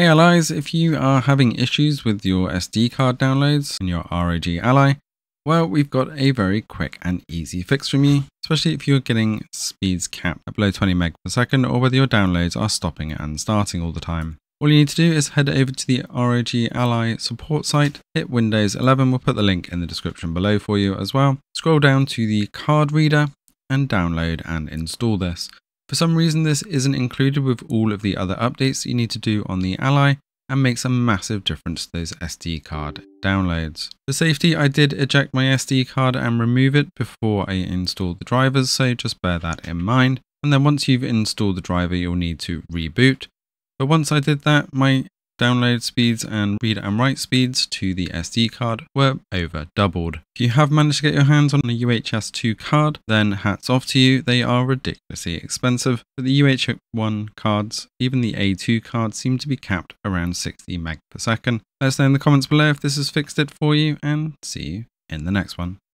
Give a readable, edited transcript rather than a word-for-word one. Hey Allies, if you are having issues with your SD card downloads and your ROG Ally, well, we've got a very quick and easy fix from you, especially if you're getting speeds capped at below 20 meg per second or whether your downloads are stopping and starting all the time. All you need to do is head over to the ROG Ally support site, hit Windows 11, we'll put the link in the description below for you as well. Scroll down to the card reader and download and install this. For some reason, this isn't included with all of the other updates you need to do on the Ally, and makes a massive difference to those SD card downloads. For safety, I did eject my SD card and remove it before I installed the drivers, so just bear that in mind. And then once you've installed the driver, you'll need to reboot. But once I did that, my download speeds and read and write speeds to the SD card were over doubled. If you have managed to get your hands on a UHS-II card, then hats off to you, they are ridiculously expensive. But the UHS-I cards, even the A2 cards, seem to be capped around 60 meg per second. Let us know in the comments below if this has fixed it for you, and see you in the next one.